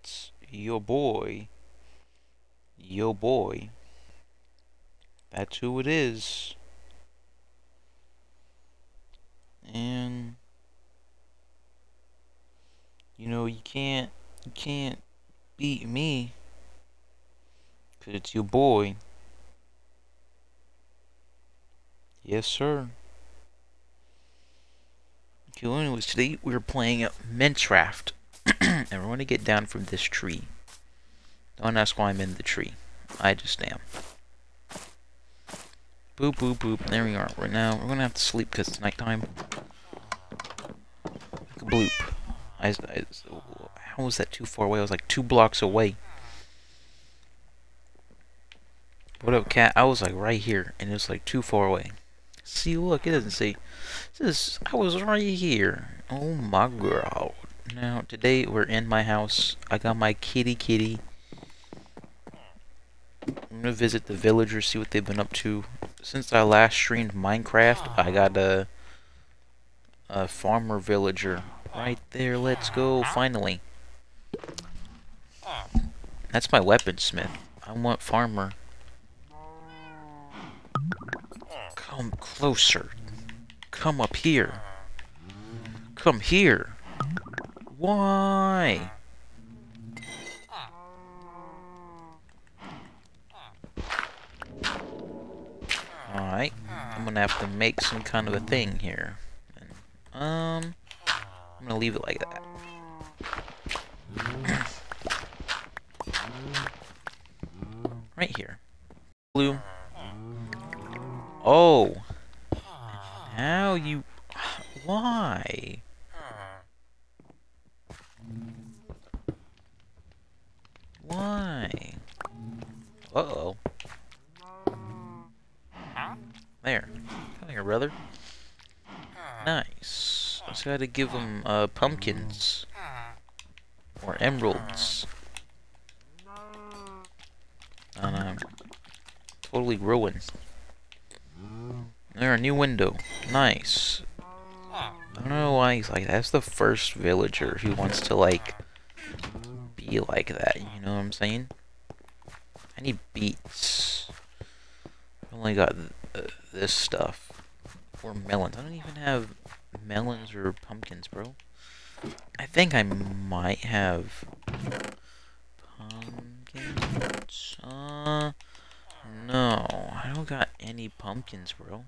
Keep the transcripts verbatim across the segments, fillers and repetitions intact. it's your boy. Your boy. That's who it is. And you know you can't you can't beat me, 'cause it's your boy. Yes, sir. Okay, anyways, today we're playing Minecraft, and we're going to get down from this tree. Don't ask why I'm in the tree. I just am. Boop, boop, boop. There we are. Right now, we're going to have to sleep because it's nighttime. Bloop. I, I, how was that too far away? I was like two blocks away. What up, cat? I was like right here, and it's like too far away. See, look, it doesn't say. This I was right here. Oh my god. Now, today we're in my house. I got my kitty kitty. I'm gonna visit the villagers, see what they've been up to. Since I last streamed Minecraft, I got a, a farmer villager right there. Let's go, finally. That's my weaponsmith. I want farmer. Come closer. Come up here. Come here. Why? Alright, I'm gonna have to make some kind of a thing here. Um, I'm gonna leave it like that. Right here. Blue. Oh! Now you... Why? Why? Uh-oh. There. Come here, brother. Nice. I just gotta give them uh, pumpkins. Or emeralds. And I'm totally ruined. There, a new window. Nice. I don't know why he's like that. That's the first villager who wants to, like, be like that. You know what I'm saying? I need beets. I only got... this stuff. Or melons. I don't even have melons or pumpkins, bro. I think I might have pumpkins. Uh, no. I don't got any pumpkins, bro.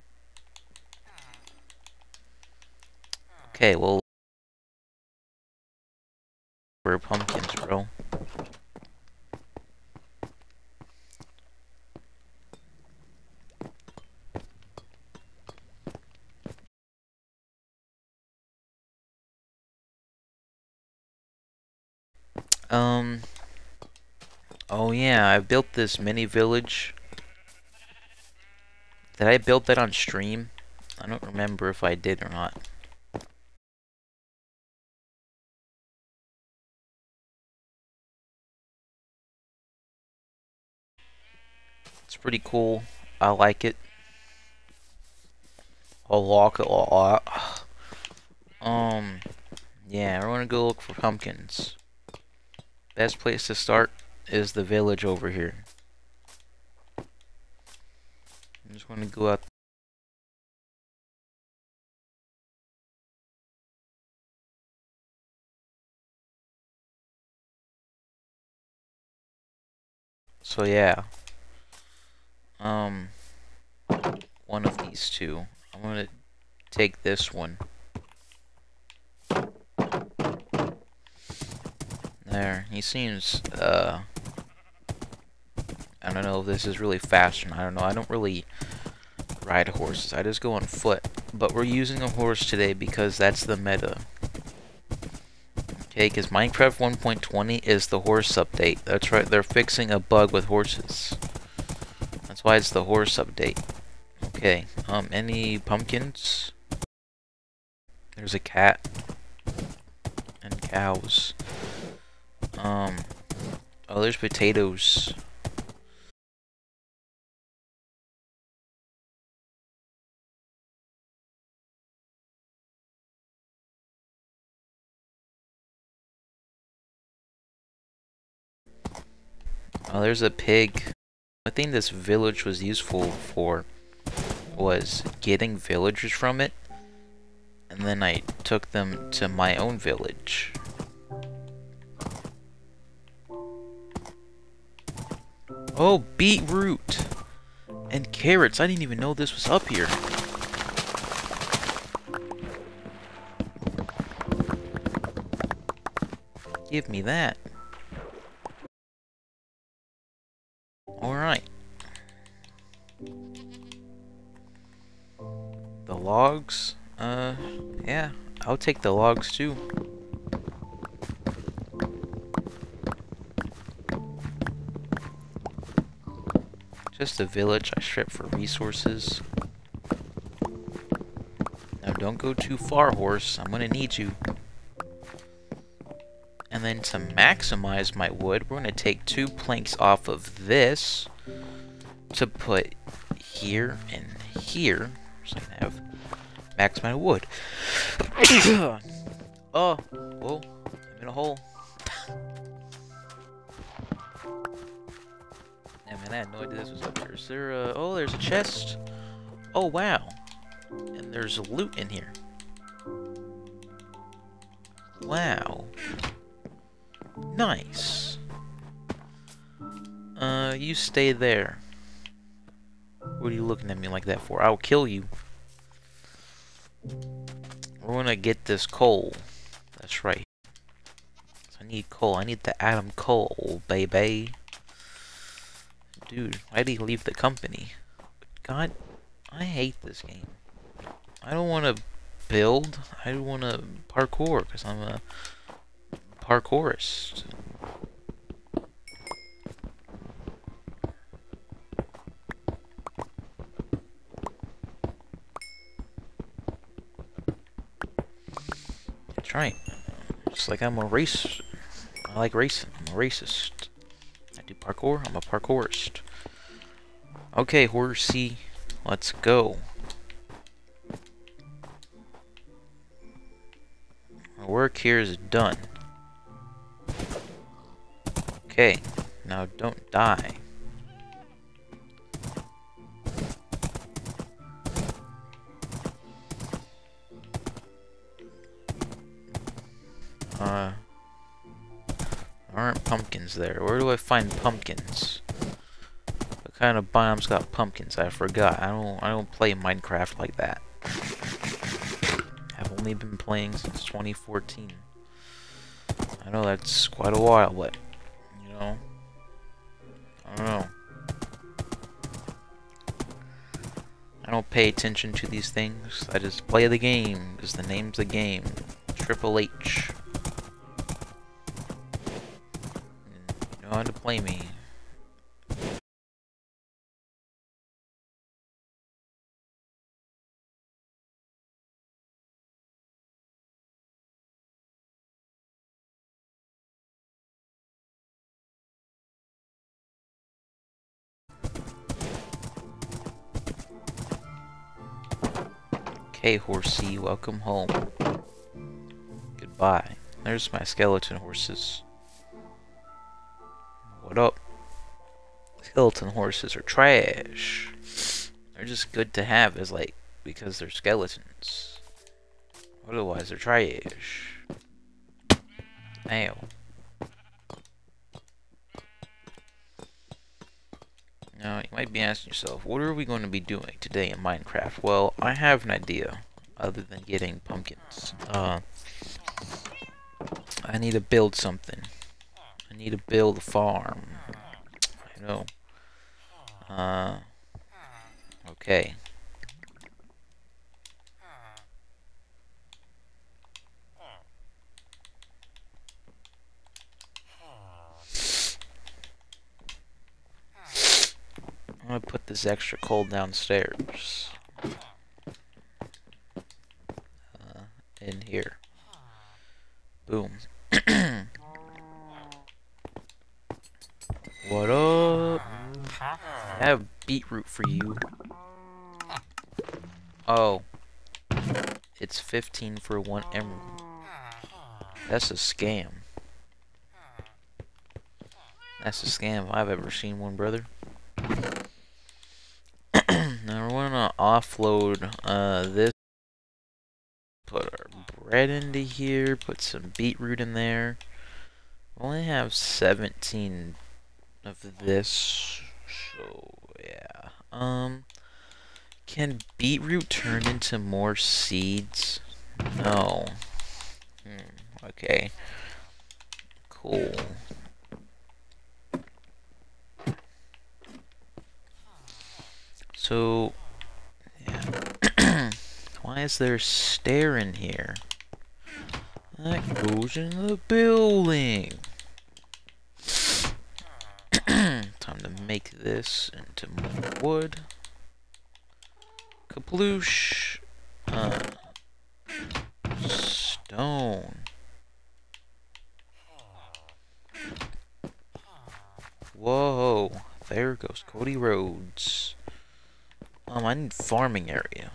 Okay, well, we're pumpkins, bro. Um, oh yeah, I built this mini village. Did I build that on stream? I don't remember if I did or not. It's pretty cool. I like it. I'll lock it a lot. Um, yeah, we're gonna go look for pumpkins. Best place to start is the village over here. I'm just going to go out. So yeah, um, one of these two. I'm going to take this one. There, he seems, uh, I don't know if this is really fashion, I don't know, I don't really ride horses, I just go on foot, but we're using a horse today because that's the meta, okay, because Minecraft one point twenty is the horse update, that's right, they're fixing a bug with horses, that's why it's the horse update, okay, um, any pumpkins? There's a cat, and cows. Um, oh, there's potatoes. Oh, there's a pig. I think this village was useful for was getting villagers from it, and then I took them to my own village. Oh, beetroot and carrots. I didn't even know this was up here. Give me that. Alright. The logs? Uh, yeah. I'll take the logs too. Just a village I stripped for resources. Now don't go too far, horse. I'm gonna need you. And then to maximize my wood, we're going to take two planks off of this to put here and here. So I can have max my wood. Oh, well, I'm in a hole. Yeah, man, I had no idea this was up there. Is there a... Oh, there's a chest. Oh, wow. And there's loot in here. Wow. Nice. Uh, you stay there. What are you looking at me like that for? I'll kill you. We're gonna get this coal. That's right. I need coal. I need the atom coal, baby. Dude, why'd he leave the company? God, I hate this game. I don't want to build. I want to parkour because I'm a parkourist. That's right. Just like I'm a race. I like racing. I'm a racist. I do parkour. I'm a parkourist. Okay, horsey. Let's go. My work here is done. Okay, now don't die. Uh, aren't pumpkins there? Where do I find pumpkins? What kind of biome's got pumpkins? I forgot. I don't. I don't play Minecraft like that. I've only been playing since twenty fourteen. I know that's quite a while, but. I don't know. I don't pay attention to these things. I just play the game because the name's the game. Triple H. You know how to play me. Hey, horsey, welcome home. Goodbye. There's my skeleton horses. What up? Skeleton horses are trash. They're just good to have as like because they're skeletons. Otherwise, they're trash. Ow. Now, you might be asking yourself, what are we going to be doing today in Minecraft? Well, I have an idea, other than getting pumpkins. Uh, I need to build something. I need to build a farm. I know. Uh, okay. I'm gonna put this extra coal downstairs. Uh, in here. Boom. What up? I have beetroot for you. Oh. It's fifteen for one emerald. That's a scam. That's a scam if I've ever seen one, brother. Now we're gonna offload uh, this. Put our bread into here. Put some beetroot in there. We only have seventeen of this, so yeah. Um, can beetroot turn into more seeds? No. Hmm, okay. Cool. So, yeah. Why is there a stair in here? That goes in the building. Time to make this into more wood. Kaploosh. Uh, stone. Whoa. There goes Cody Rhodes. Um, I need farming area.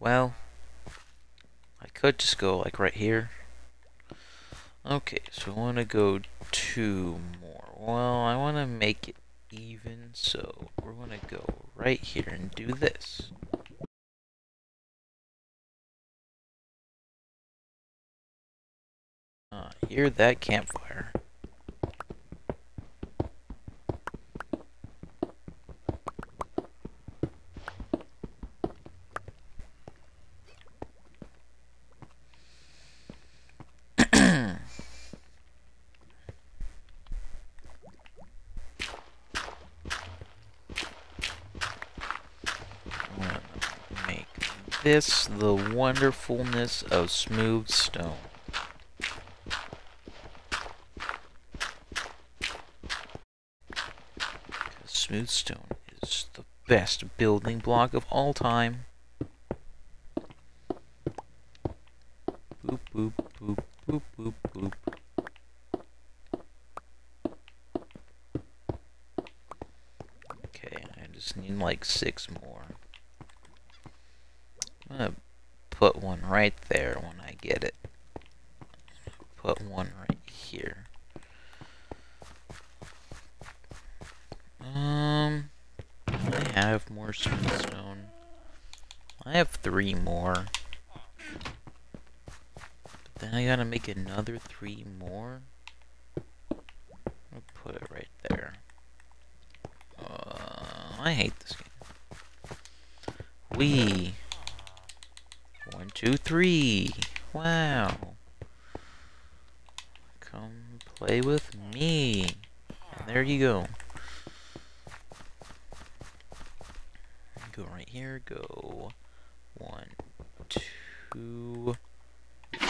Well, I could just go like right here. Okay, so I want to go two more. Well, I want to make it even, so we're going to go right here and do this. Uh, hear that campfire. This, the wonderfulness of smooth stone. Smooth stone is the best building block of all time. Boop, boop, boop, boop, boop, boop. Okay, I just need like six more. I'm gonna put one right there when I get it. Put one right here. Um, I have more smooth stone. I have three more. But then I gotta make another three more. I'll put it right there. Uh, I hate this game. We. One, two, three. Wow. Come play with me. And there you go. Go right here. Go. One, two.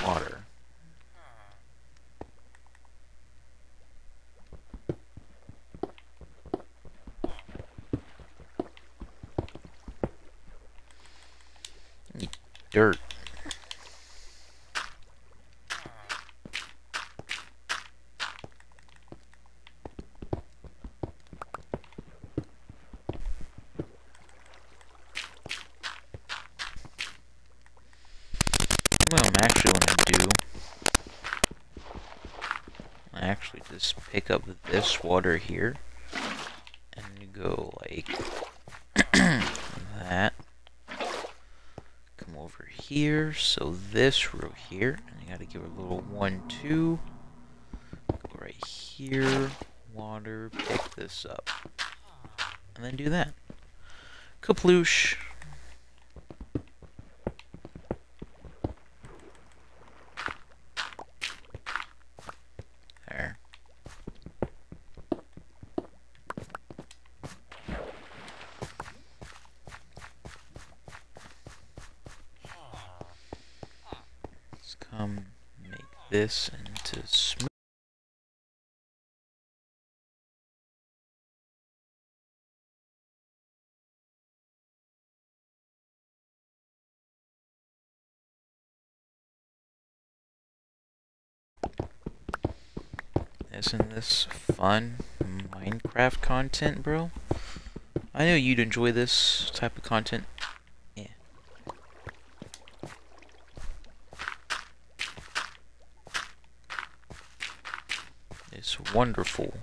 Water. Dirt. Well, I'm actually gonna do. I actually just pick up this water here and go like that. Over here, so this row here, and I gotta give it a little one, two. Go right here, water, pick this up, and then do that. Kaploosh. There. Um, make this into smooth. Isn't this fun Minecraft content, bro? I know you'd enjoy this type of content. is wonderful.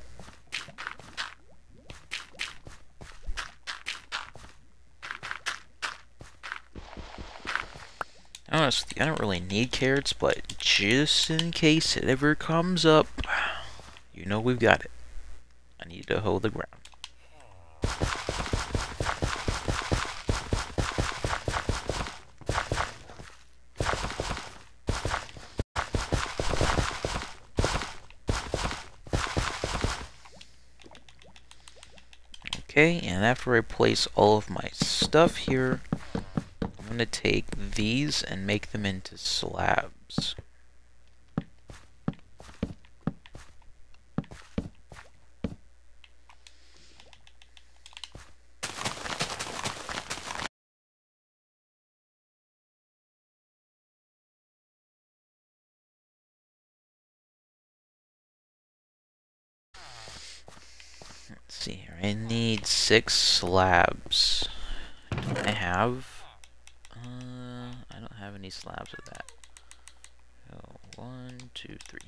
Honestly, I don't really need carrots, but just in case it ever comes up, you know we've got it. I need to hold the ground. Okay, and after I place all of my stuff here, I'm going to take these and make them into slabs. Let's see here, I need six slabs. I have, uh, I don't have any slabs of that. Oh, one, two, three.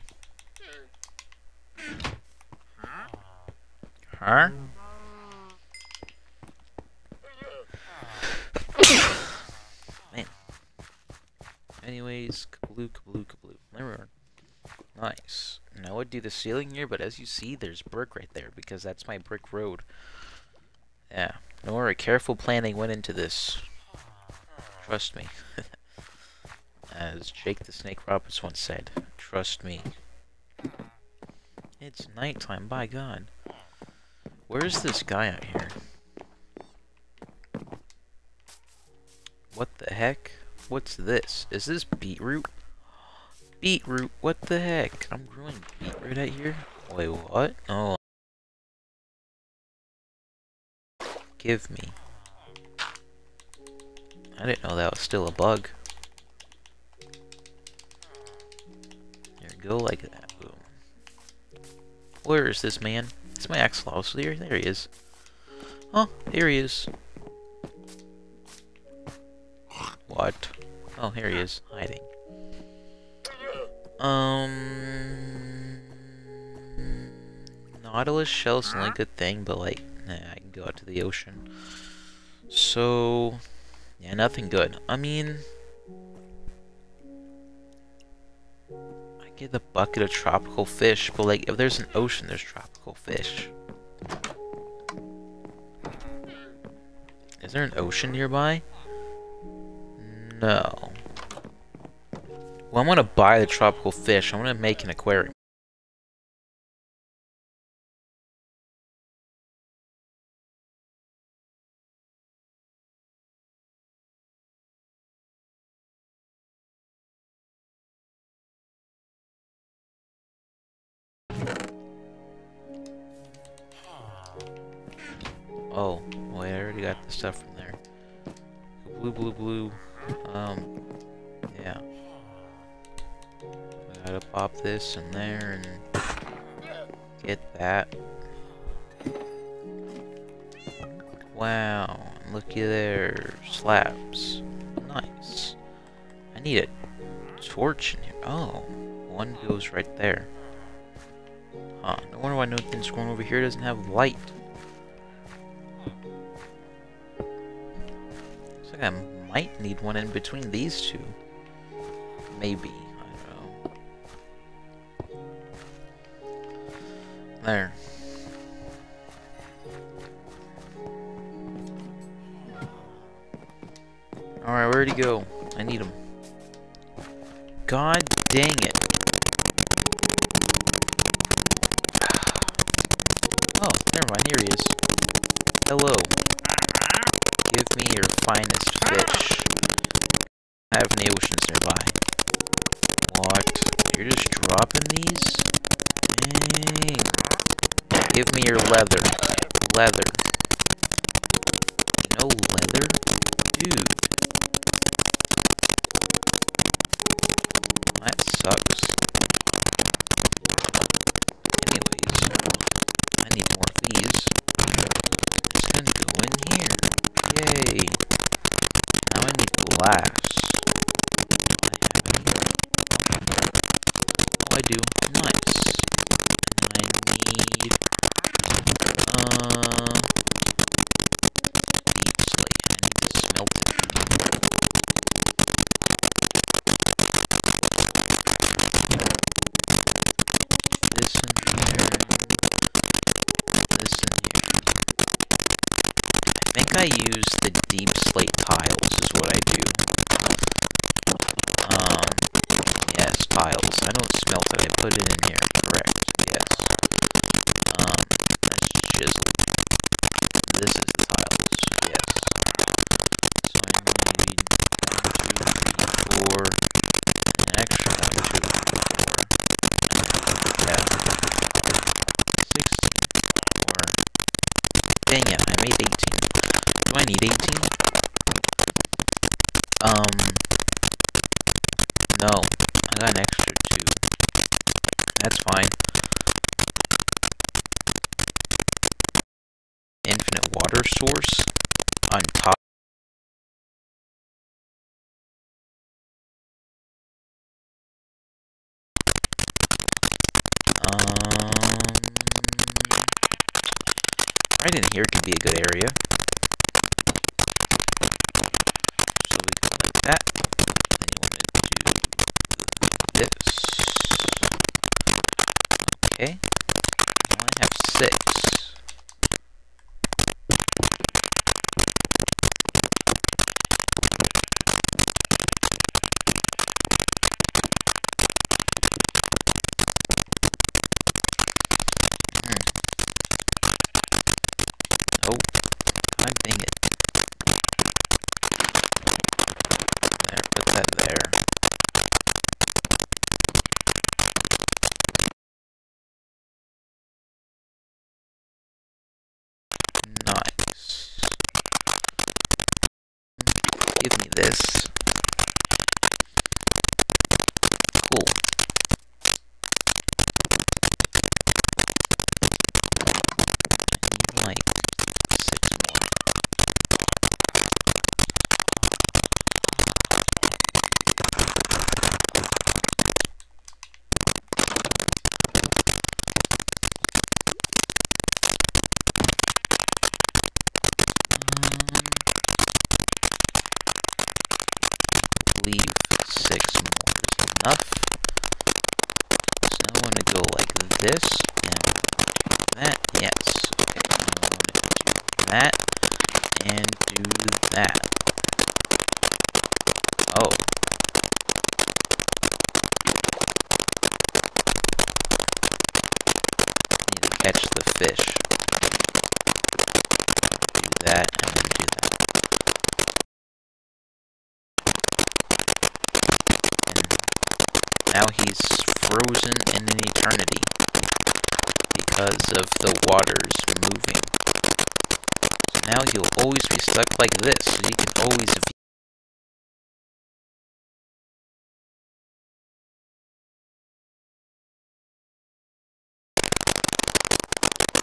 Huh? Man. Anyways, kabloo, kabloo, kabloo. There we are. Nice. Now I do the ceiling here, but as you see, there's brick right there, because that's my brick road. Yeah. Nora, careful planning went into this. Trust me. As Jake the Snake Roberts once said, trust me. It's nighttime, by God. Where's this guy out here? What the heck? What's this? Is this beetroot? Beetroot, what the heck? I'm growing beetroot out here? Wait, what? Oh. Give me. I didn't know that was still a bug. There we go, like that. Boom. Where is this man? It's my axolotl here. There he is. Oh, here he is. What? Oh, here he is, hiding. Um, Nautilus shells is not a good thing, but like, nah, I can go out to the ocean. So, yeah, nothing good. I mean, I get a bucket of tropical fish, but like, if there's an ocean, there's tropical fish. Is there an ocean nearby? No. Well, I'm gonna buy the tropical fish. I'm gonna make an aquarium. Oh, well, I already got the stuff from there. Blue, blue, blue. Um, yeah. Gotta pop this in there and get that. Wow, looky there. Slabs. Nice. I need a torch in here. Oh, one goes right there. Huh, no wonder why nothing's going over here. It doesn't have light. Looks like I might need one in between these two. Maybe. There. Alright, where'd he go? I need him. God dang it. Oh, never mind. Here he is. Hello. Give me your finest fish. I have any oceans nearby. What? You're just dropping these? Dang. Give me your leather. Leather. No leather? Dude. That sucks. Anyways. I need more of these. It's gonna go in here. Yay. Now I need glass. I have here. Oh, I do. Nice. And I I use the deep slate tiles is what I do. Um, yes, tiles. I don't smelt it. I put it in here. Correct. Yes. Um, that's just... This is the tiles. Yes. So I need one, two, three, four. An extra one, two, three, four. Yeah. Sixteen. Four. Dang it, I made eighteen. Do I need eighteen? Um, no, I got an extra two. That's fine. Infinite water source on top. Um, right in here could be a good area. That, and you want to do this. Okay. I only have six. Hmm. Oh, God dang it. That there. Nice. Give me this. Cool. I need like six more. Leave six more is enough. So I want to go like this, and that, yes. Okay, I want to do that, and do that. Oh. I need to catch the fish. Do that, and then do that. Now he's frozen in an eternity because of the waters moving. So now you'll always be stuck like this, so you can always view.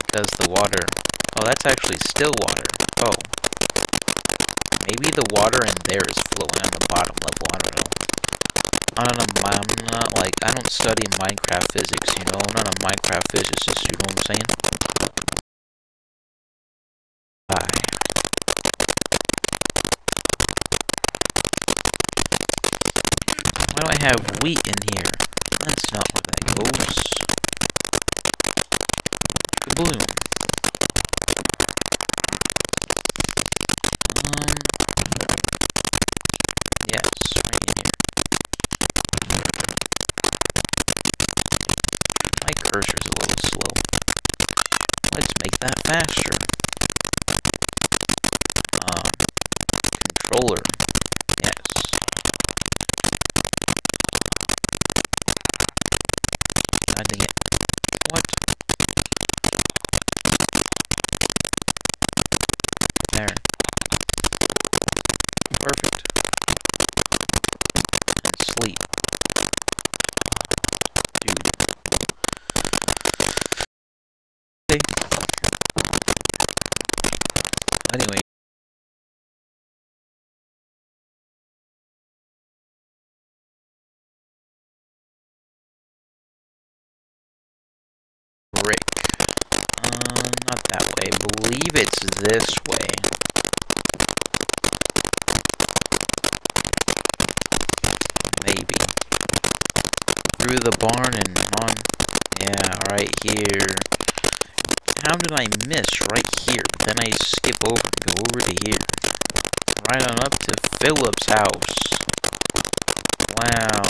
Because the water... Oh, that's actually still water. Oh. Maybe the water in there is flowing on the bottom level, I don't know. I don't know, I'm not like, I don't study Minecraft physics, you know, I'm not a Minecraft physicist, you know what I'm saying? Bye. Why do I have wheat in here? That's not where that goes. Kaboom. Um, yes, right in here. My cursor's a little slow. Let's make that faster. Um, controller. Yes. God dang it. What? There. Perfect. And sleep. Anyway. Brick. Uh, not that way. I believe it's this way. Maybe. Through the barn and on. Yeah, right here. how did I miss right here? But then I skip over, go over to here. Right on up to Philip's house. Wow.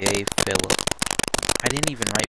Yay, Philip. I didn't even write.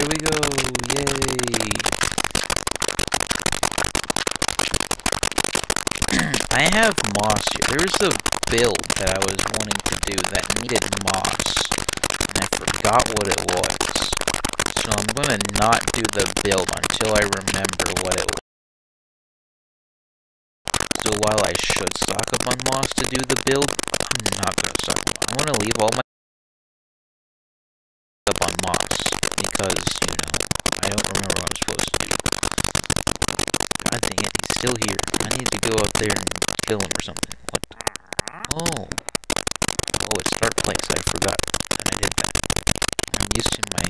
Here we go, yay! I have moss here. There was a build that I was wanting to do that needed moss, and I forgot what it was. So I'm gonna not do the build until I remember what it was. So while I should stock up on moss to do the build, I'm not gonna stock up. I'm gonna leave all my up on moss. Because, you know, I don't remember what I'm supposed to do. God dang it, he's still here. I need to go up there and kill him or something. What? Oh. Oh, it's Dark Place. I forgot that I did that. I'm used to my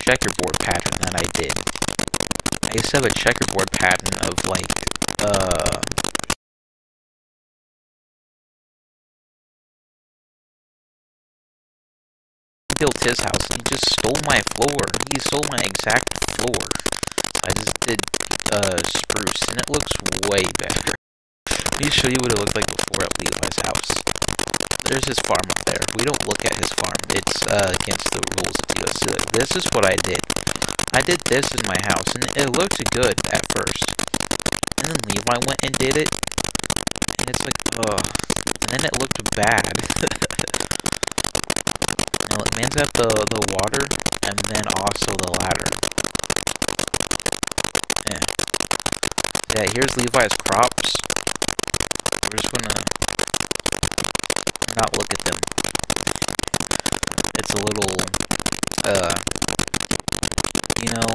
checkerboard pattern that I did. I used to have a checkerboard pattern of, like, uh... built his house, he just stole my floor. He stole my exact floor. I just did uh, spruce, and it looks way better. Let me show you what it looked like before at Levi's house. There's his farm up there. We don't look at his farm. It's uh, against the rules of U S A. This is what I did. I did this in my house, and it looked good at first. And then Levi went and did it, and it's like, ugh. And then it looked bad. Man's at the, the water, and then also the ladder. Yeah. Yeah, here's Levi's crops. We're just gonna not look at them. It's a little, uh, you know,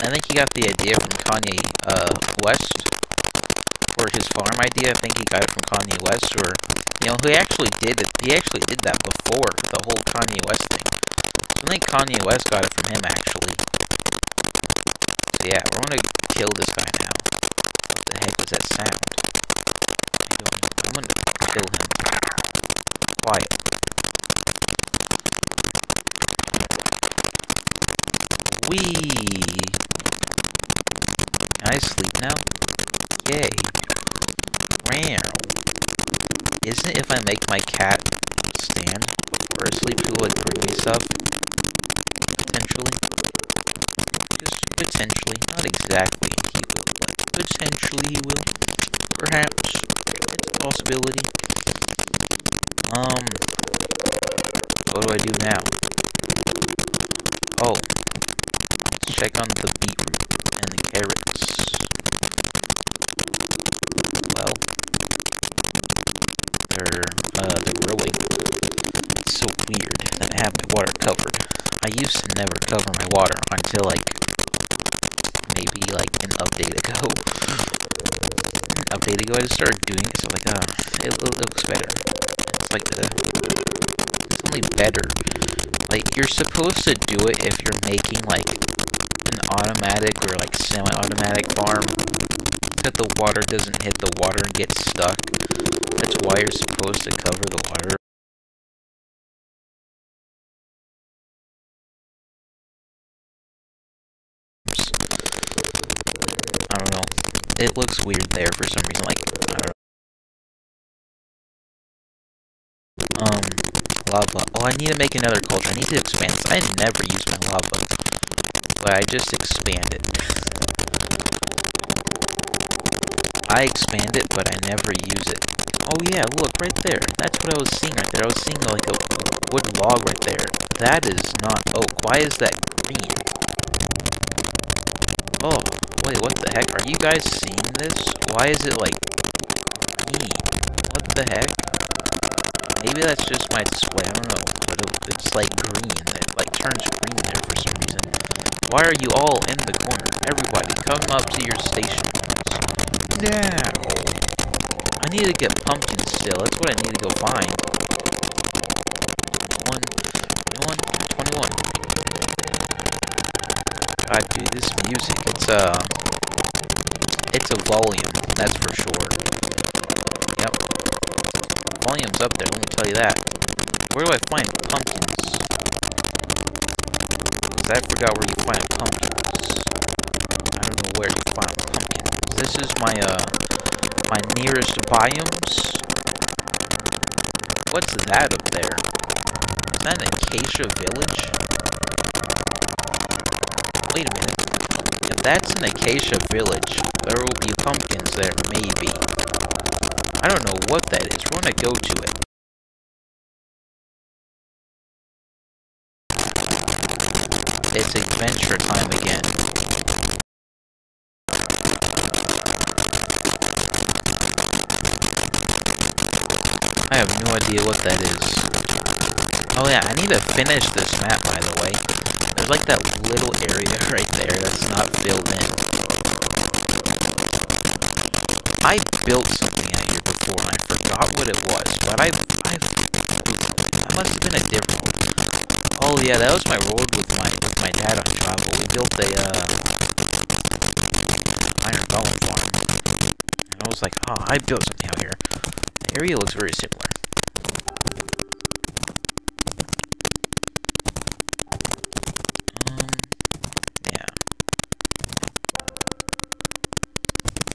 I think he got the idea from Kanye uh, West, or his farm idea. I think he got it from Kanye West, or... You know, he actually did it. He actually did that before the whole Kanye West thing. So I think Kanye West got it from him, actually. So yeah, we're gonna kill this guy now. What the heck was that sound? I don't know. I'm gonna kill him. Quiet. Wee. Can I sleep now? Yay. Ram. Isn't it if I make my cat stand or asleep, he will like bring me stuff? Potentially. Just potentially, not exactly he will, but potentially he will. Perhaps. It's a possibility. Um, what do I do now? Oh, let's check on the beetroot and the carrots. Well. Uh, they're growing. It's so weird that I have my water covered. I used to never cover my water until, like, maybe, like, an update ago. An update ago, I just started doing it, so, like, uh, it, it looks better. It's like the... It's only better. Like, you're supposed to do it if you're making, like, an automatic or, like, semi-automatic farm. That the water doesn't hit the water and get stuck. That's why you're supposed to cover the water. Oops. I don't know. It looks weird there for some reason. Like, I don't know. Um, lava. Oh, I need to make another culture. I need to expand this. I never use my lava. But I just expand it. I expand it, but I never use it. Oh yeah, look, right there. That's what I was seeing right there. I was seeing, like, a wood log right there. That is not oak. Why is that green? Oh, wait, what the heck? Are you guys seeing this? Why is it, like, green? What the heck? Maybe that's just why it's white, I don't know, but it, it's like green, it like turns green there for some reason. Why are you all in the corner? Everybody, come up to your station. Now! I need to get pumpkin still, that's what I need to go find. one, twenty-one, twenty-one. God, dude, this music, it's, uh... it's a volume, that's for sure. Yep. Volume's up there, let me tell you that. Where do I find pumpkins? Because I forgot where you find pumpkins. I don't know where to find pumpkins. This is my, uh, my nearest biomes. What's that up there? Is that an acacia village? Wait a minute. If that's an acacia village, there will be pumpkins there, maybe. I don't know what that is. We're gonna go to it. It's adventure time again. I have no idea what that is. Oh yeah, I need to finish this map, by the way. There's like that little area right there that's not filled in. I built something out here before and I forgot what it was, but I... I, I must have been a different one. Oh yeah, that was my road with my with my dad on travel. We built a, uh... iron golem farm. And I was like, oh, I built something out here. The area looks very similar.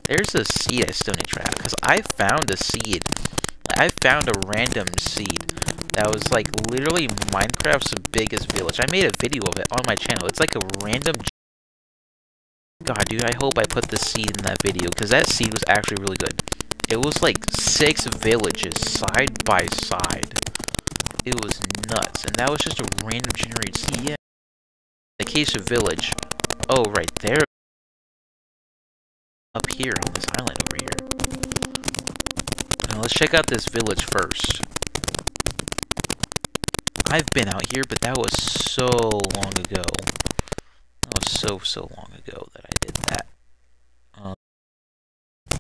There's a seed I still need to try out, because I found a seed. I found a random seed that was, like, literally Minecraft's biggest village. I made a video of it on my channel. It's like a random... God, dude, I hope I put the seed in that video, because that seed was actually really good. It was, like, six villages side by side. It was nuts, and that was just a random generated seed. Yeah. The case of village. Oh, right there. Up here on this island over here. Now let's check out this village first. I've been out here, but that was so long ago. That was so, so long ago that I did that. Um, I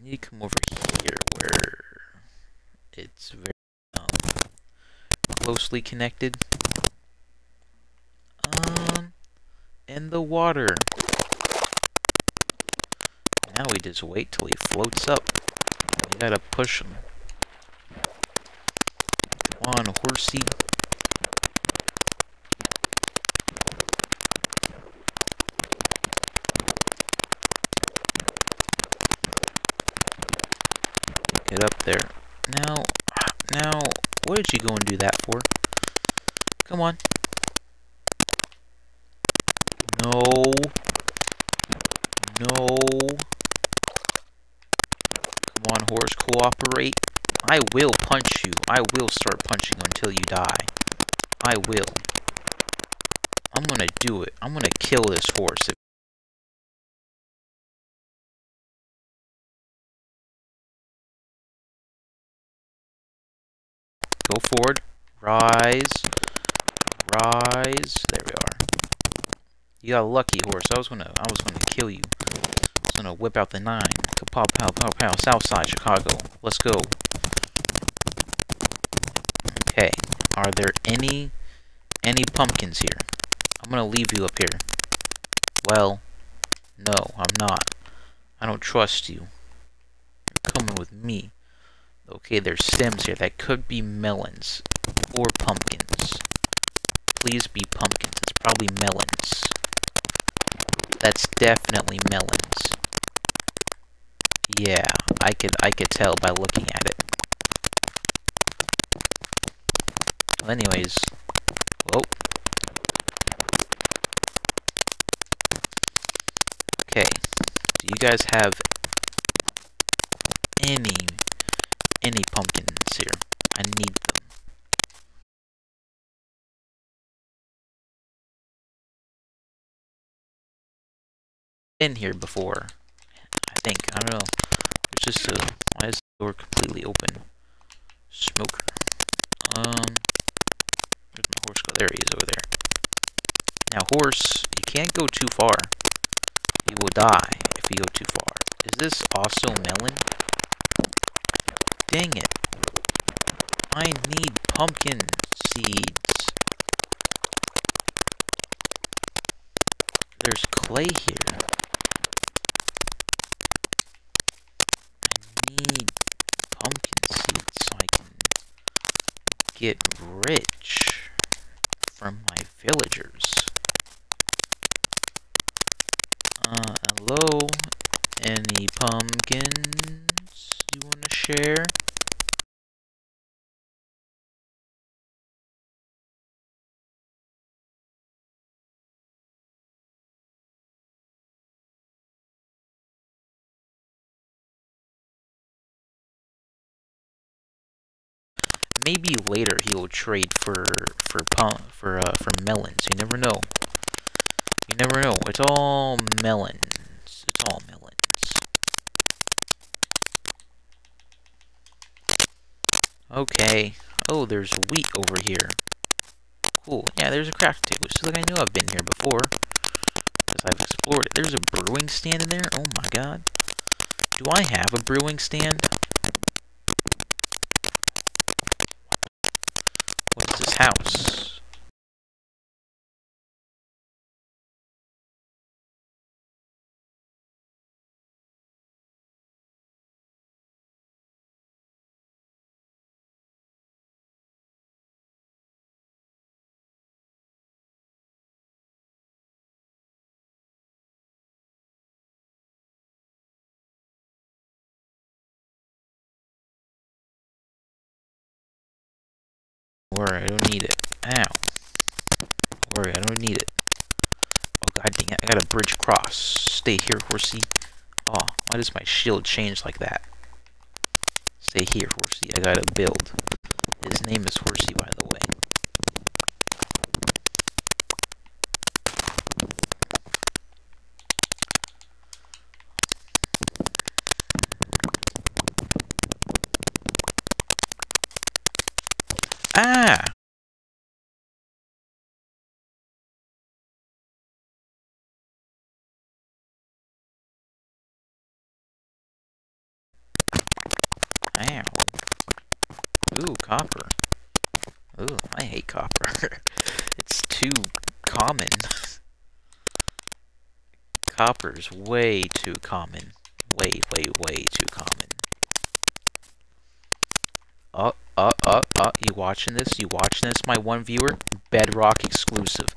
need to come over here where it's very um, closely connected. Um, and the water. Now we just wait till he floats up. We gotta push him. Come on, horsey. Get up there. Now, now, what did you go and do that for? Come on. No. No. Come on, horse, cooperate. I will punch you. I will start punching until you die. I will. I'm gonna do it. I'm gonna kill this horse. Go forward. Rise. Rise. There we are. You got a lucky horse. I was gonna I was gonna kill you. I was gonna whip out the nine. Kapow, pow, pow, pow. Southside Chicago. Let's go. Okay. Are there any any pumpkins here? I'm gonna leave you up here. Well, no, I'm not. I don't trust you. You're coming with me. Okay, there's stems here. That could be melons or pumpkins. Please be pumpkins. It's probably melons. That's definitely melons. Yeah, I could I could tell by looking at it. Well, anyways, whoa. Okay, do you guys have any any pumpkins here? I need them. Been here before, I think. I don't know. It's just a... Why is the door completely open? smoke. Um, where's my horse go? There he is, over there. Now, horse, you can't go too far. You will die if you go too far. Is this also melon? Dang it. I need pumpkin seeds. There's clay here. I need pumpkin seeds so I can get rich from my villagers. Uh, hello? Any pumpkins you wanna share? Maybe later he will trade for for pump for uh, for melons. You never know. You never know. It's all melons. It's all melons. Okay. Oh, there's wheat over here. Cool. Yeah, there's a craft table. It's like I knew I've been here before, because I've explored it. There's a brewing stand in there. Oh my god. Do I have a brewing stand? House. Or I don't need it. Ow. Don't worry, I don't need it. Oh god dang it, I got a bridge cross. Stay here, horsey. Oh, why does my shield change like that? Stay here, horsey. I gotta build. His name is Horsey, by the way. Ah! Ow. Ooh, copper. Ooh, I hate copper. It's too common. Copper's way too common. Way, way, way too common. Uh, uh, uh, uh, you watching this? You watching this, my one viewer? Bedrock exclusive.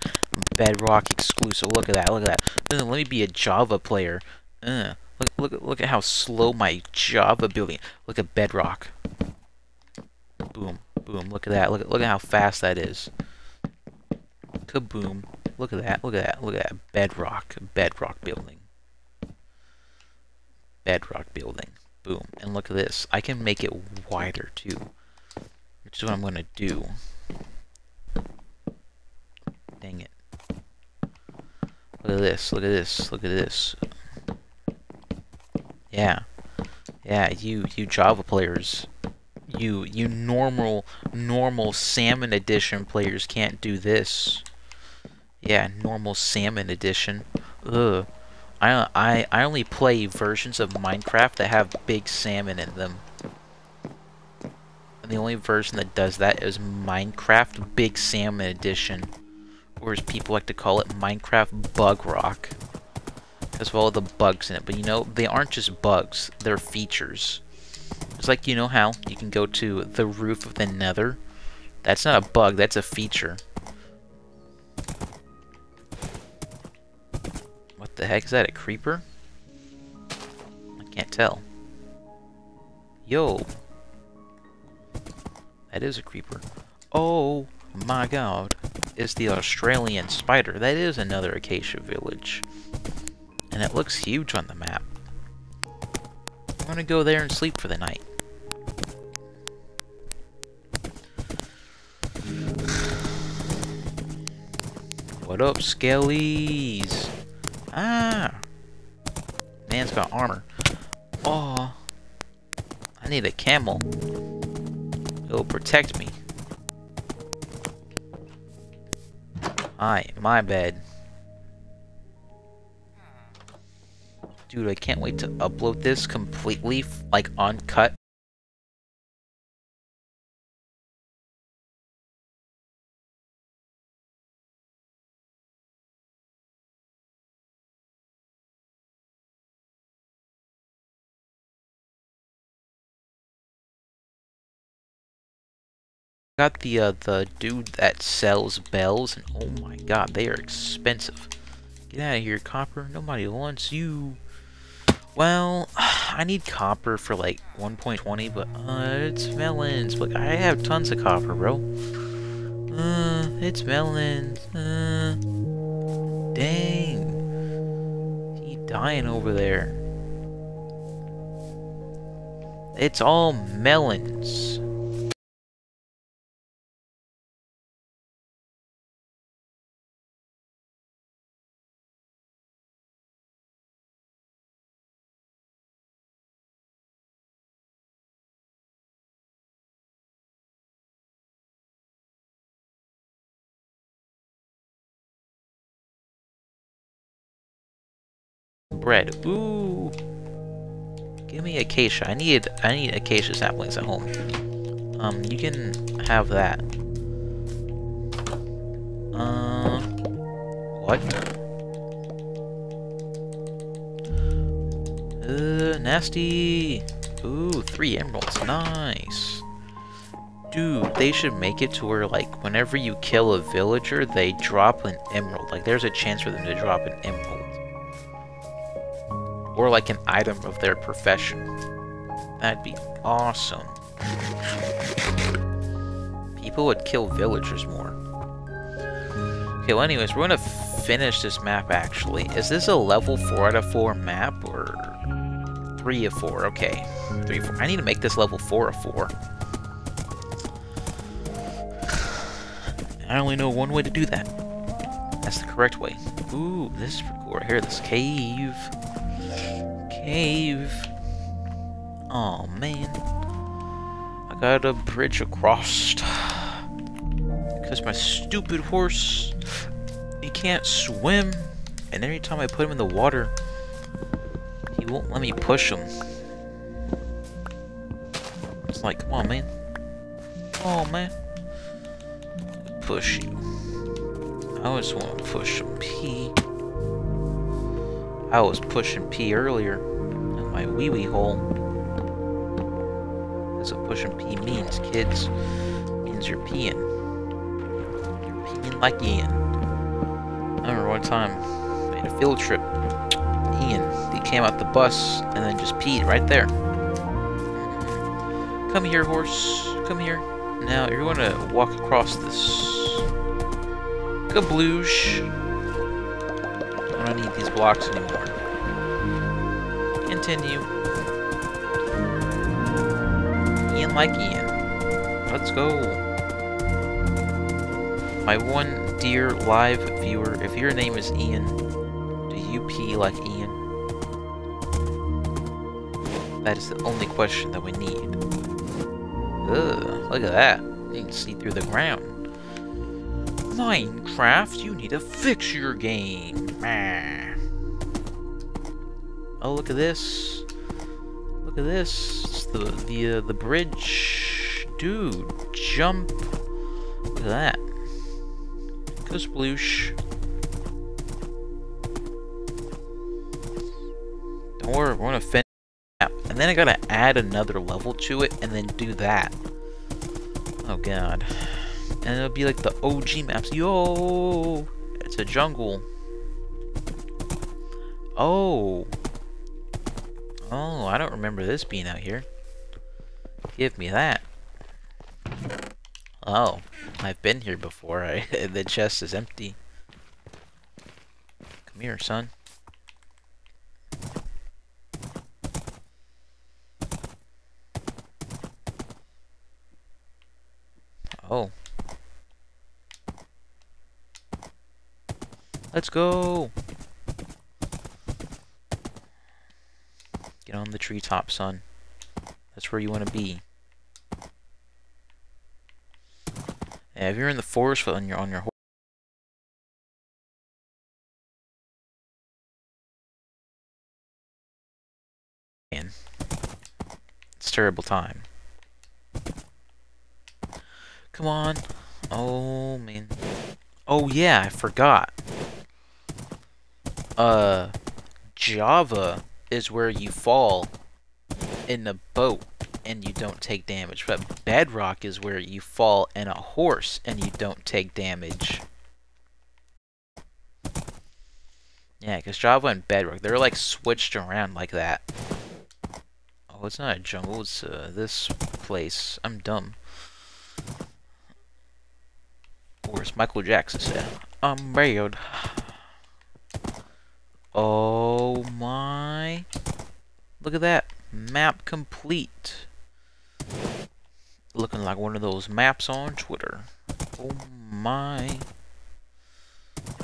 Bedrock exclusive. Look at that, look at that. Let me be a Java player. Uh. Look, look, look at how slow my Java building. Look at Bedrock. Boom, boom. Look at that. Look at, look at how fast that is. Kaboom. Look at that. Look at that. Look at that. Bedrock. Bedrock building. Bedrock building. Boom. And look at this. I can make it wider too, which is what I'm gonna do. Dang it. Look at this. Look at this. Look at this. Yeah, yeah, you, you Java players, you, you normal, normal Salmon Edition players can't do this. Yeah, normal Salmon Edition. Ugh, I, I, I only play versions of Minecraft that have big salmon in them. And the only version that does that is Minecraft Big Salmon Edition, or as people like to call it, Minecraft Bug Rock. As well as the bugs in it, but you know, they aren't just bugs, they're features. It's like, you know how you can go to the roof of the Nether? That's not a bug, that's a feature. What the heck, is that a creeper? I can't tell. Yo! That is a creeper. Oh my god, it's the Australian spider. That is another acacia village. And it looks huge on the map. I'm gonna go there and sleep for the night. What up, skellies? Ah! Man's got armor. Oh, I need a camel. It'll protect me. Alright, my bad. Dude, I can't wait to upload this completely, like, uncut. Got the uh, the dude that sells bells, and oh my god, they are expensive. Get out of here, copper. Nobody wants you. Well, I need copper for like one point twenty, but uh, it's melons. But I have tons of copper, bro. Uh, it's melons. Uh, dang, he dying over there. It's all melons. Bread. Ooh, give me acacia. I need I need acacia saplings at home. Um, you can have that. Um, what? Uh, nasty. Ooh, three emeralds. Nice. Dude, they should make it to where, like, whenever you kill a villager, they drop an emerald. Like, there's a chance for them to drop an emerald. Or like an item of their profession. That'd be awesome. People would kill villagers more. Okay, well anyways, we're gonna finish this map actually. Is this a level four out of four map or three of four? Okay, three of four. I need to make this level four of four. I only know one way to do that. That's the correct way. Ooh, this is pretty cool right here, this cave. Cave. Oh man, I got a bridge across because my stupid horse, he can't swim, and every time I put him in the water, he won't let me push him. It's like, come on, man. Oh man, push you. I just want to push him. Pee. I was pushing P earlier. My wee wee hole. That's what pushing P means, kids. It means you're peeing. You're peeing like Ian. I remember one time, I made a field trip. Ian, he came out the bus and then just peed right there. Come here, horse. Come here. Now you're going to walk across this. Kabloosh. I don't need these blocks anymore. Continue. Ian like Ian. Let's go. My one dear live viewer, if your name is Ian, do you pee like Ian? That is the only question that we need. Ugh, look at that. You can see through the ground. Minecraft, you need to fix your game. Ah. Oh, look at this! Look at this! It's the the uh, the bridge, dude. Jump! Look at that. Kasploosh. Don't worry, we're gonna finish the map, and then I gotta add another level to it, and then do that. Oh god. And it'll be like the O G maps. Yo! It's a jungle. Oh. Oh, I don't remember this being out here. Give me that. Oh. I've been here before. I, the chest is empty. Come here, son. Oh. Let's go! Get on the treetop, son. That's where you want to be. Yeah, if you're in the forest on your on your horse, man, it's a terrible time. Come on. Oh man. Oh yeah, I forgot. Uh, Java is where you fall in the boat and you don't take damage, but Bedrock is where you fall in a horse and you don't take damage. Yeah, because Java and Bedrock, they're like switched around like that. Oh, it's not a jungle, it's uh, this place. I'm dumb. Or as Michael Jackson said, I'm bailed. Oh my, look at that. Map complete. Looking like one of those maps on Twitter. Oh my.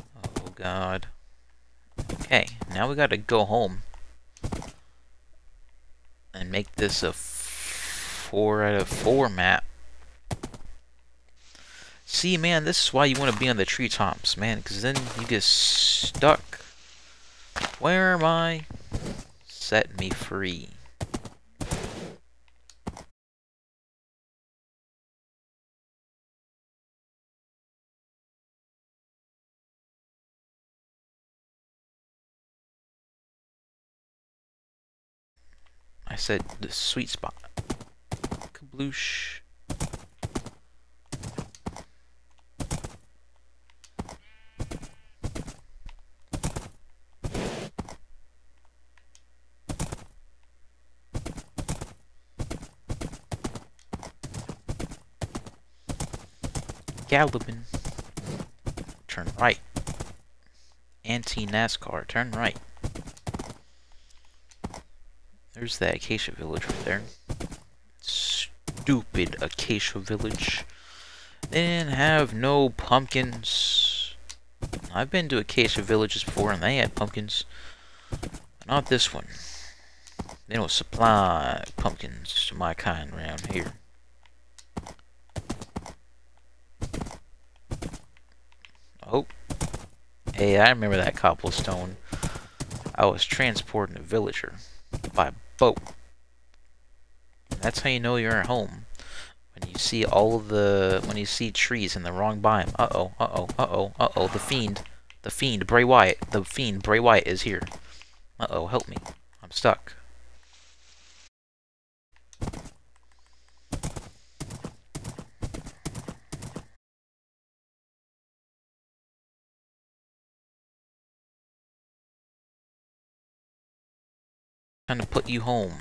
Oh god. Okay, now we gotta go home. And make this a four out of four map. See, man, this is why you want to be on the treetops, man, because then you get stuck. Where am I? Set me free. I said the sweet spot. Kabloosh. Galloping. Turn right. Anti-NASCAR. Turn right. There's that Acacia Village right there. Stupid Acacia Village. They didn't have no pumpkins. I've been to Acacia Villages before and they had pumpkins. Not this one. They don't supply pumpkins to my kind around here. Oh. Hey, I remember that cobblestone. I was transporting a villager by boat. That's how you know you're at home. When you see all of the... When you see trees in the wrong biome. Uh-oh, uh-oh, uh-oh, uh-oh. The Fiend. The Fiend, Bray Wyatt. The Fiend, Bray Wyatt is here. Uh-oh, help me. I'm stuck. Trying to put you home.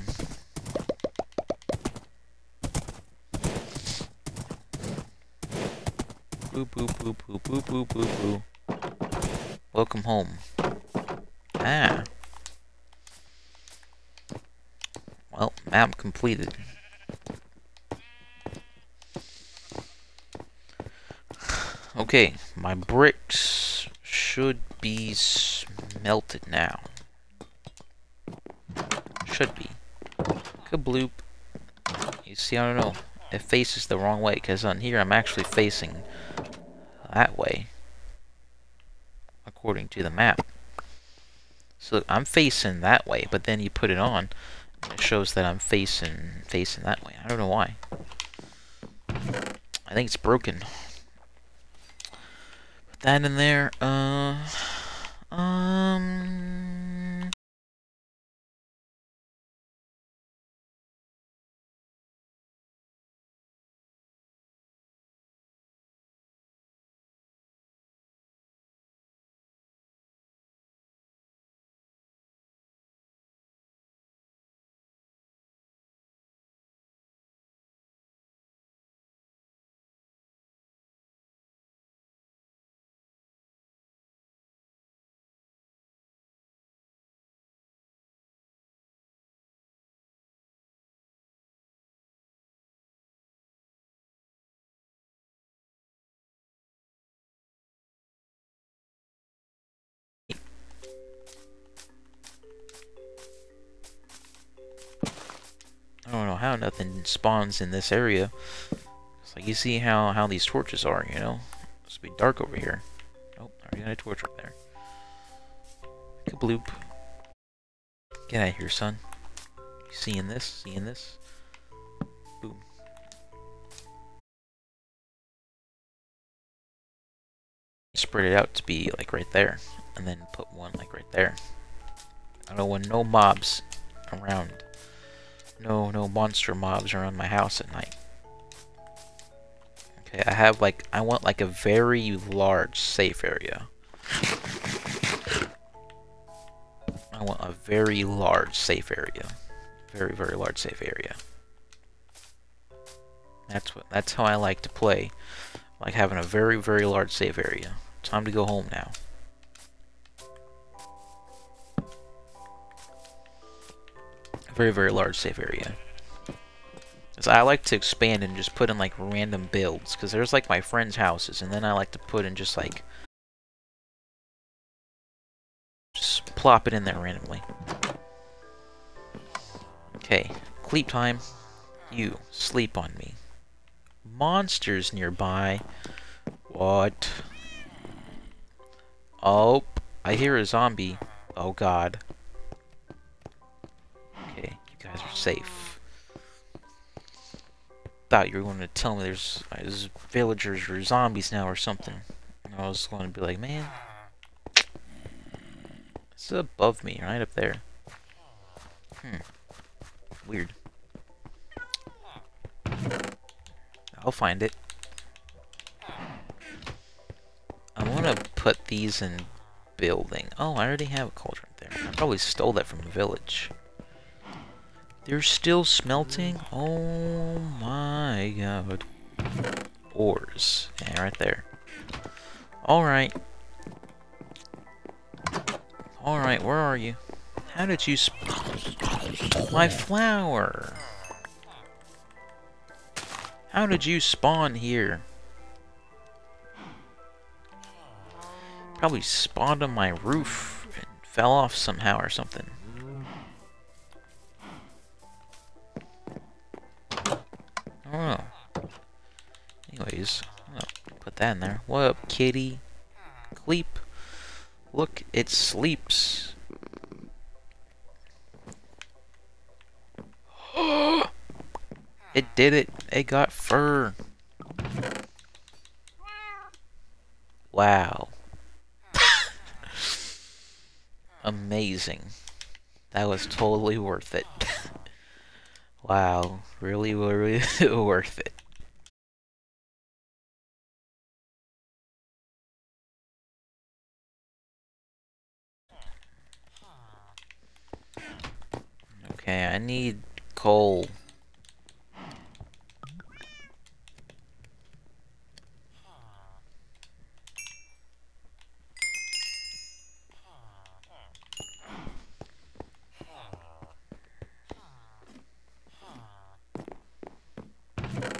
Boo boo boo boo boo boo boo boo. Welcome home. Ah. Well, map completed. Okay, my bricks should be melted now. Should be. Kabloop. You see, I don't know. It faces the wrong way, because on here I'm actually facing that way. According to the map. So I'm facing that way, but then you put it on, and it shows that I'm facing facing that way. I don't know why. I think it's broken. Put that in there. Uh, um... I don't know how nothing spawns in this area. It's like you see how, how these torches are, you know? It's supposed to be dark over here. Oh, I already got a torch up there. Kabloop. Get out of here, son. You seeing this? Seeing this? Boom. Spread it out to be like right there. And then put one like right there. I don't want no mobs around. No, no monster mobs around my house at night. Okay, I have like, I want like a very large safe area. I want a very large safe area. Very, very large safe area. That's what, that's how I like to play. I like having a very, very large safe area. Time to go home now. Very, very large safe area. So I like to expand and just put in like random builds, because there's like my friends' houses, and then I like to put in just like just plop it in there randomly. Okay, sleep time. You sleep on me. Monsters nearby. What? Oh, I hear a zombie. Oh God. Guys are safe. Thought you were going to tell me there's, uh, there's villagers or zombies now or something. And I was going to be like, man, it's above me, right up there. Hmm. Weird. I'll find it. I want to put these in building. Oh, I already have a cauldron there. I probably stole that from a village. They're still smelting? Oh my God. Ores. Yeah, right there. Alright. Alright, where are you? How did you sp- my flower! How did you spawn here? Probably spawned on my roof and fell off somehow or something. Oh. Anyways, I'll put that in there. What up, kitty? Cleep. Look, it sleeps. It did it. It got fur. Wow. Amazing. That was totally worth it. Wow, really, really worth it. Okay, I need coal.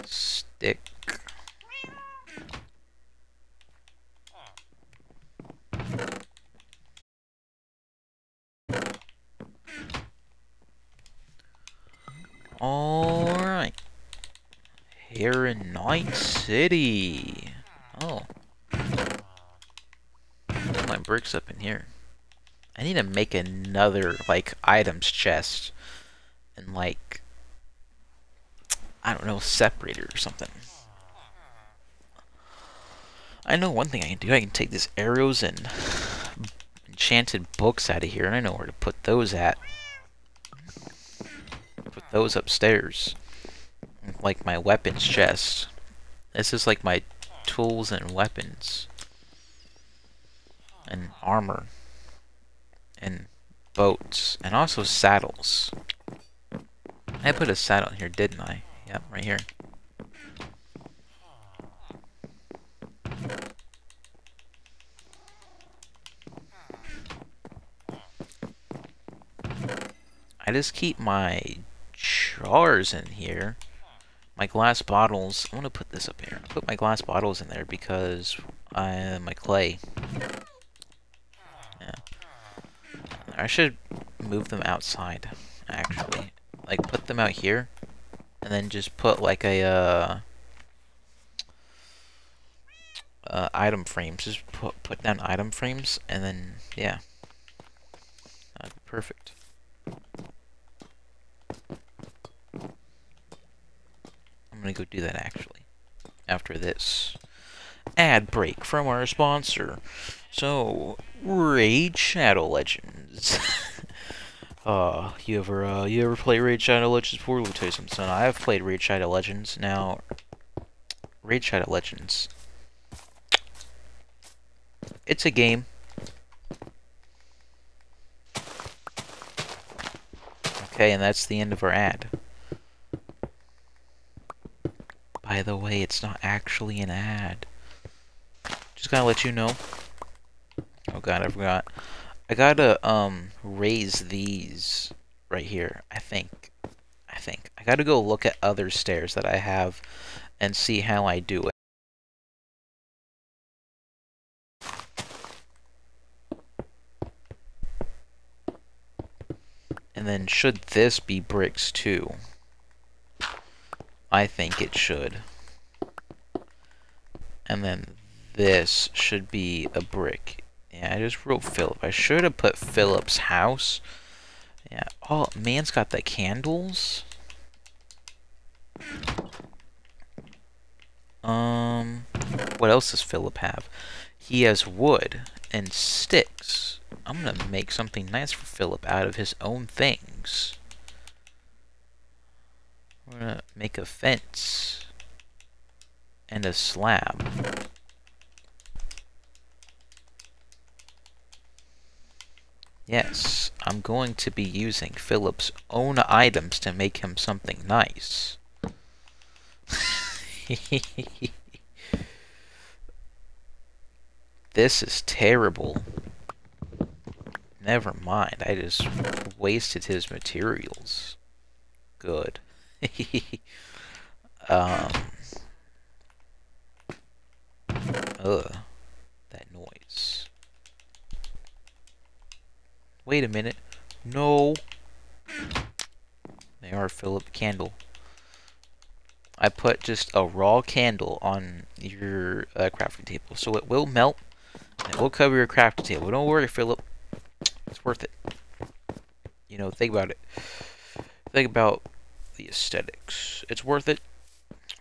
Stick. Alright. Here in Night City. Oh. Put my bricks up in here. I need to make another, like, items chest. And, like, I don't know, separator or something. I know one thing I can do. I can take these arrows and enchanted books out of here, and I know where to put those at. Put those upstairs. Like my weapons chest. This is like my tools and weapons. And armor. And boats. And also saddles. I put a saddle in here, didn't I? Yep, right here. I just keep my jars in here. My glass bottles. I want to put this up here. I put my glass bottles in there because I my clay. Yeah. I should move them outside, actually. Like, put them out here, and then just put, like, a, uh, uh, item frames. Just put, put down item frames, and then, yeah. That'd be perfect. I'm gonna go do that, actually. After this ad break from our sponsor. So, Raid Shadow Legends. Uh, you ever, uh, you ever play Raid Shadow Legends before? Let me tell you something, son. I have played Raid Shadow Legends. Now, Raid Shadow Legends. It's a game. Okay, and that's the end of our ad. By the way, it's not actually an ad. Just gotta let you know. Oh god, I forgot. I gotta, um, raise these right here, I think. I think. I gotta go look at other stairs that I have and see how I do it. And then should this be bricks too? I think it should. And then this should be a brick. Yeah, I just wrote Philip. I should have put Philip's house. Yeah. Oh, man's got the candles. Um, what else does Philip have? He has wood and sticks. I'm gonna make something nice for Philip out of his own things. We're gonna make a fence and a slab. Yes, I'm going to be using Philip's own items to make him something nice. This is terrible. Never mind, I just wasted his materials. Good. um. Ugh. That noise. Wait a minute. No. They are Philip candle. I put just a raw candle on your uh, crafting table, so it will melt. And it will cover your crafting table. Don't worry, Philip. It's worth it. You know, think about it. Think about the aesthetics. It's worth it.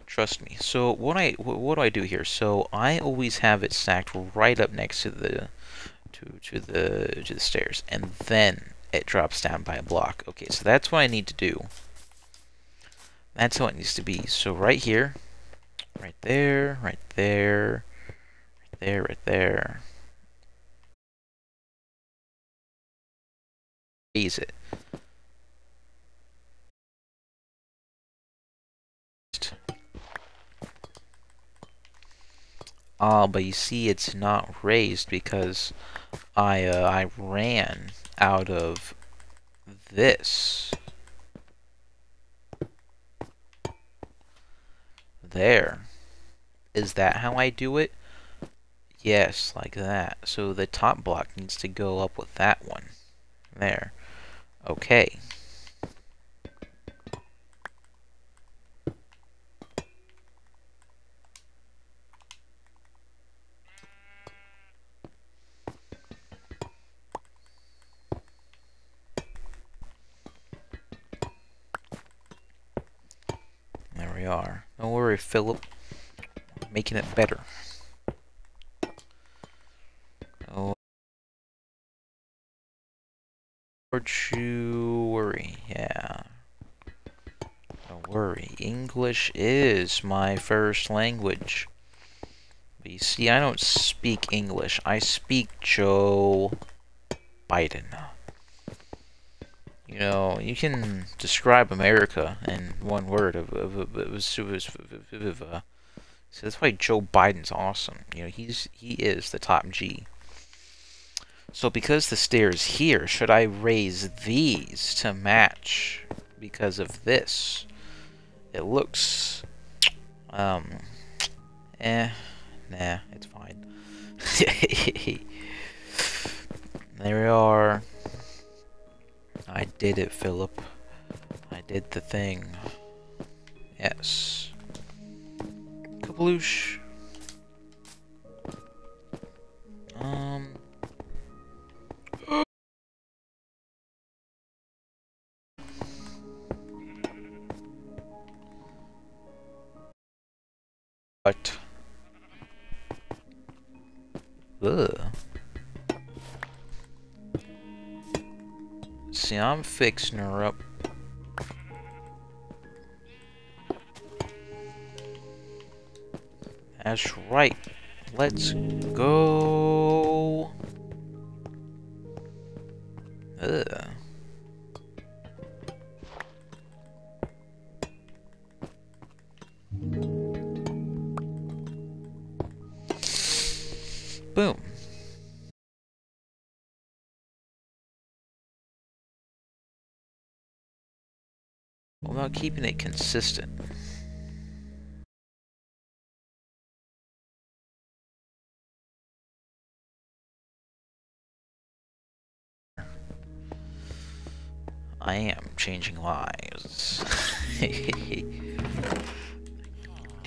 Trust me. So what I what do I do here? So I always have it stacked right up next to the. To, to the to the stairs, and then it drops down by a block. Okay, so that's what I need to do. That's how it needs to be. So right here, right there, right there, right there, right there. Raise it. Ah, but you see, it's not raised because I uh, I ran out of this. There. Is that how I do it? Yes, like that. So the top block needs to go up with that one. There. Okay. Are. Don't worry, Philip. Making it better. Oh, don't you worry. Yeah. Don't worry. English is my first language. But you see, I don't speak English. I speak Joe Biden. You know, you can describe America in one word. Of, of, of, of, of, of, of, uh, so that's why Joe Biden's awesome. You know, he's he is the top G. So because the stairs here, should I raise these to match because of this? It looks, um, eh, nah, it's fine. There we are. I did it, Philip. I did the thing. Yes. Kabloosh. What? Ugh. See, I'm fixing her up. That's right. Let's go. Ugh. Boom. What about keeping it consistent? I am changing lives.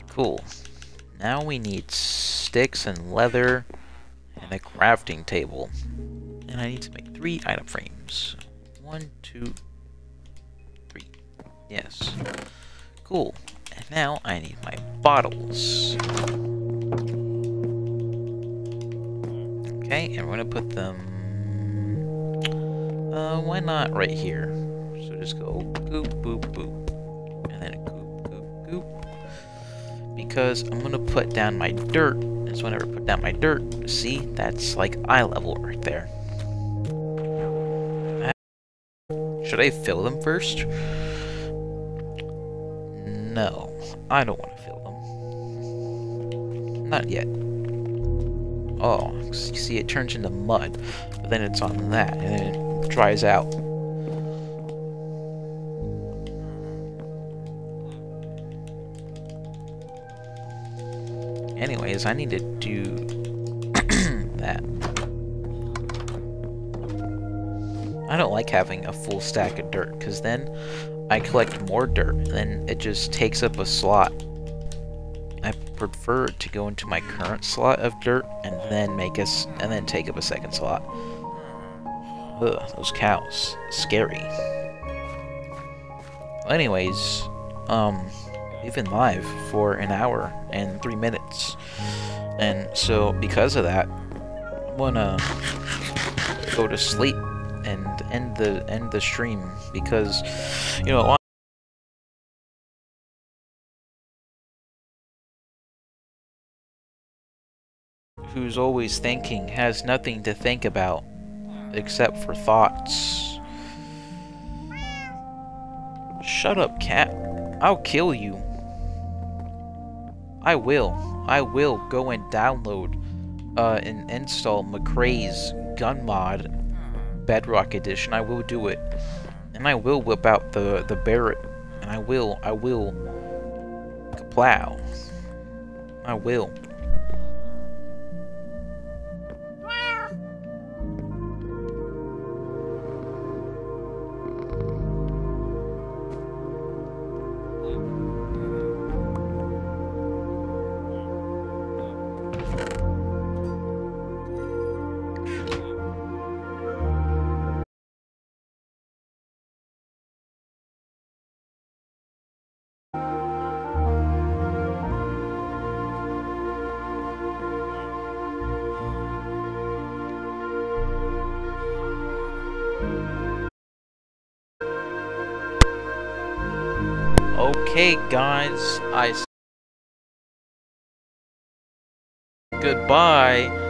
Cool. Now we need sticks and leather and a crafting table. And I need to make three item frames. One, two, three. Yes. Cool. And now I need my bottles. Okay, and we're gonna put them... Uh, why not right here? So just go goop, boop, boop. And then goop, goop, goop. Because I'm gonna put down my dirt. And so whenever I put down my dirt, see? That's like eye level right there. Should I fill them first? No. I don't want to fill them. Not yet. Oh, you see it turns into mud. But then it's on that. And then it dries out. Anyways, I need to do that. I don't like having a full stack of dirt, because then I collect more dirt, and then it just takes up a slot. I prefer to go into my current slot of dirt, and then make us, and then take up a second slot. Ugh, those cows. Scary. Anyways, um, we've been live for an hour and three minutes. And so, because of that, I'm gonna go to sleep and end the, end the stream. Because, you know... who's always thinking has nothing to think about. Except for thoughts. Shut up, cat. I'll kill you. I will. I will go and download uh, and install McCrae's gun mod Bedrock Edition. I will do it. And I will whip out the, the Barrett. And I will. I will. Kaplow. I will. Hey guys, I... Goodbye.